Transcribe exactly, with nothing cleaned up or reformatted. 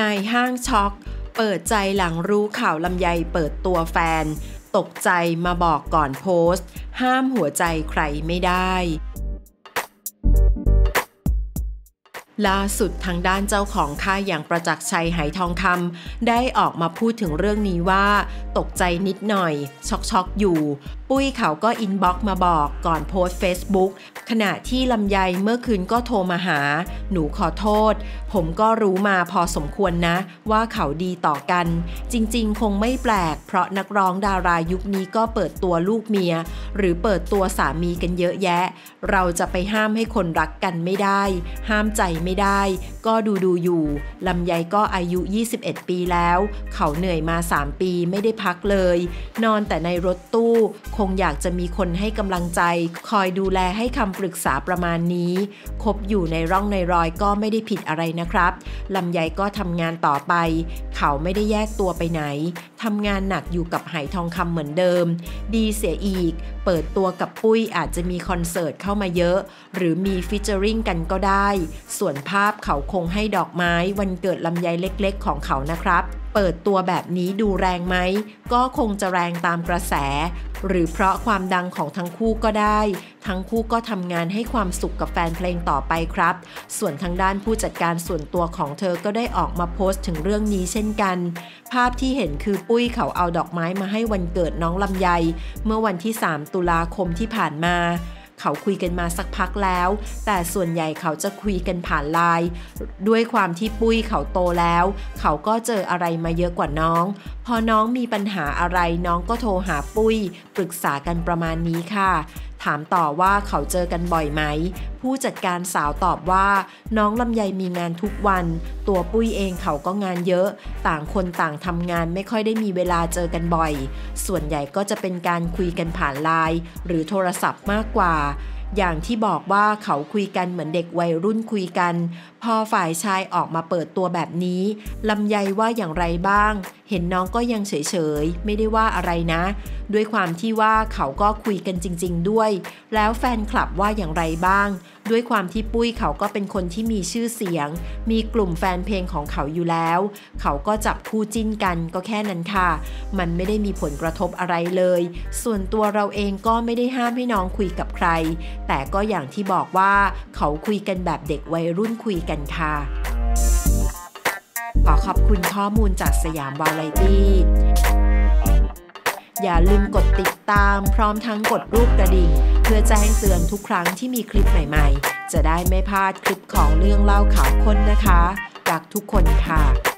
นายห้างช็อกเปิดใจหลังรู้ข่าวลำไยเปิดตัวแฟนตกใจมาบอกก่อนโพสต์ห้ามหัวใจใครไม่ได้ล่าสุดทางด้านเจ้าของค่ายอย่างประจักษ์ชัยไหทองคำได้ออกมาพูดถึงเรื่องนี้ว่าตกใจนิดหน่อยช็อกช็อกอยู่ปุ้ยเขาก็อินบ็อกซ์มาบอกก่อนโพสต์ เฟซบุ๊ก ขณะที่ลำไยเมื่อคืนก็โทรมาหาหนูขอโทษผมก็รู้มาพอสมควรนะว่าเขาดีต่อกันจริงๆคงไม่แปลกเพราะนักร้องดารายุคนี้ก็เปิดตัวลูกเมียหรือเปิดตัวสามีกันเยอะแยะเราจะไปห้ามให้คนรักกันไม่ได้ห้ามใจไม่ได้ก็ดูดูอยู่ลำไยก็อายุยี่สิบเอ็ดปีแล้วเขาเหนื่อยมาสามปีไม่ได้พักเลยนอนแต่ในรถตู้คงอยากจะมีคนให้กำลังใจคอยดูแลให้คำปรึกษาประมาณนี้คบอยู่ในร่องในรอยก็ไม่ได้ผิดอะไรนะครับลำไยก็ทำงานต่อไปเขาไม่ได้แยกตัวไปไหนทำงานหนักอยู่กับไหทองคำเหมือนเดิมดีเสียอีกเปิดตัวกับปุ้ยอาจจะมีคอนเสิร์ตเข้ามาเยอะหรือมีฟีเจอริ่งกันก็ได้ส่วนภาพเขาคงให้ดอกไม้วันเกิดลำไยเล็กๆของเขานะครับเปิดตัวแบบนี้ดูแรงไหมก็คงจะแรงตามกระแสหรือเพราะความดังของทั้งคู่ก็ได้ทั้งคู่ก็ทำงานให้ความสุขกับแฟนเพลงต่อไปครับส่วนทางด้านผู้จัดการส่วนตัวของเธอก็ได้ออกมาโพสต์ถึงเรื่องนี้เช่นกันภาพที่เห็นคือปุ้ยเขาเอาดอกไม้มาให้วันเกิดน้องลำไยเมื่อวันที่สามตุลาคมที่ผ่านมาเขาคุยกันมาสักพักแล้วแต่ส่วนใหญ่เขาจะคุยกันผ่านไลน์ด้วยความที่ปุ้ยเขาโตแล้วเขาก็เจออะไรมาเยอะกว่าน้องพอน้องมีปัญหาอะไรน้องก็โทรหาปุ้ยปรึกษากันประมาณนี้ค่ะถามต่อว่าเขาเจอกันบ่อยไหมผู้จัดการสาวตอบว่าน้องลำไยมีงานทุกวันตัวปุ้ยเองเขาก็งานเยอะต่างคนต่างทำงานไม่ค่อยได้มีเวลาเจอกันบ่อยส่วนใหญ่ก็จะเป็นการคุยกันผ่านไลน์หรือโทรศัพท์มากกว่าอย่างที่บอกว่าเขาคุยกันเหมือนเด็กวัยรุ่นคุยกันพอฝ่ายชายออกมาเปิดตัวแบบนี้ลำไยว่าอย่างไรบ้างเห็นน้องก็ยังเฉยๆไม่ได้ว่าอะไรนะด้วยความที่ว่าเขาก็คุยกันจริงๆด้วยแล้วแฟนคลับว่าอย่างไรบ้างด้วยความที่ปุ้ยเขาก็เป็นคนที่มีชื่อเสียงมีกลุ่มแฟนเพลงของเขาอยู่แล้วเขาก็จับคู่จิ้นกันก็แค่นั้นค่ะมันไม่ได้มีผลกระทบอะไรเลยส่วนตัวเราเองก็ไม่ได้ห้ามให้น้องคุยกับใครแต่ก็อย่างที่บอกว่าเขาคุยกันแบบเด็กวัยรุ่นคุยกันค่ะขอขอบคุณข้อมูลจากสยามวาไรตี้อย่าลืมกดติดตามพร้อมทั้งกดรูปกระดิ่งเพื่อแจ้งเตือนทุกครั้งที่มีคลิปใหม่ๆจะได้ไม่พลาดคลิปของเรื่องเล่าข่าวค้นนะคะรักทุกคนค่ะ